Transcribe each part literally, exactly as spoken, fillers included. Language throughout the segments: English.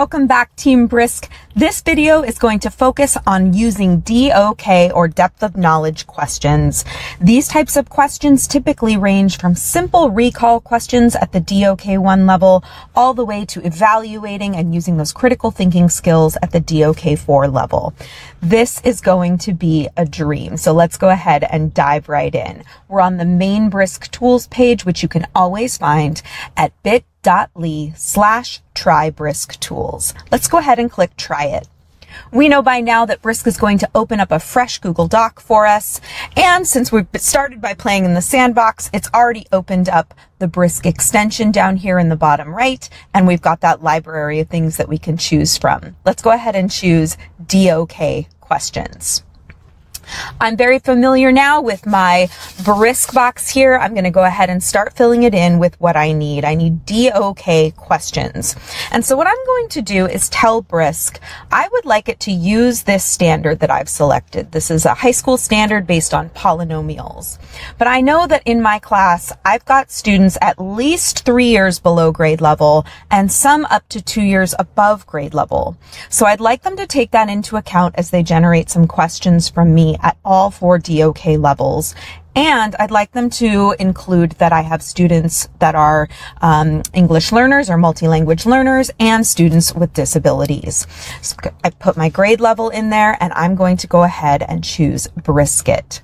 Welcome back, Team Brisk. This video is going to focus on using D O K or depth of knowledge questions. These types of questions typically range from simple recall questions at the D O K one level all the way to evaluating and using those critical thinking skills at the D O K four level. This is going to be a dream. So let's go ahead and dive right in. We're on the main Brisk tools page, which you can always find at bit.ly slash try Brisk tools. Let's go ahead and click try it. We know by now that Brisk is going to open up a fresh Google Doc for us. And since we've started by playing in the sandbox, it's already opened up the Brisk extension down here in the bottom right. And we've got that library of things that we can choose from. Let's go ahead and choose D O K questions. I'm very familiar now with my Brisk box here. I'm going to go ahead and start filling it in with what I need. I need D O K questions. And so what I'm going to do is tell Brisk, I would like it to use this standard that I've selected. This is a high school standard based on polynomials. But I know that in my class, I've got students at least three years below grade level and some up to two years above grade level. So I'd like them to take that into account as they generate some questions from me at all four D O K levels. And I'd like them to include that I have students that are um, English learners or multilanguage learners and students with disabilities. So I put my grade level in there, and I'm going to go ahead and choose Brisket.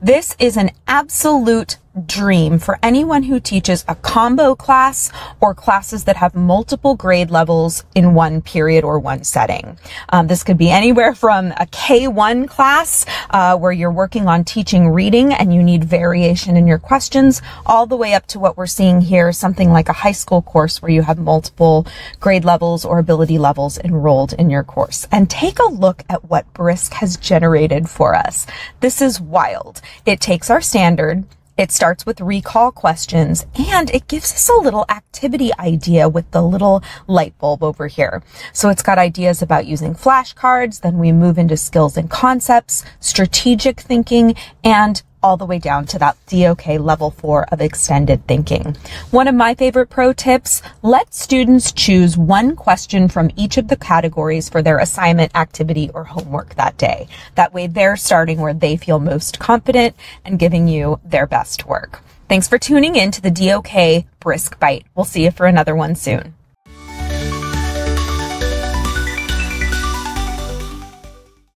This is an absolute dream for anyone who teaches a combo class or classes that have multiple grade levels in one period or one setting. Um, this could be anywhere from a K one class uh, where you're working on teaching reading and you need variation in your questions, all the way up to what we're seeing here, something like a high school course where you have multiple grade levels or ability levels enrolled in your course. And take a look at what Brisk has generated for us. This is wild. It takes our standard, it starts with recall questions, and it gives us a little activity idea with the little light bulb over here. So it's got ideas about using flashcards, then we move into skills and concepts, strategic thinking, and all the way down to that D O K level four of extended thinking. One of my favorite pro tips, let students choose one question from each of the categories for their assignment, activity, or homework that day. That way they're starting where they feel most confident and giving you their best work. Thanks for tuning in to the D O K Brisk Bite. We'll see you for another one soon.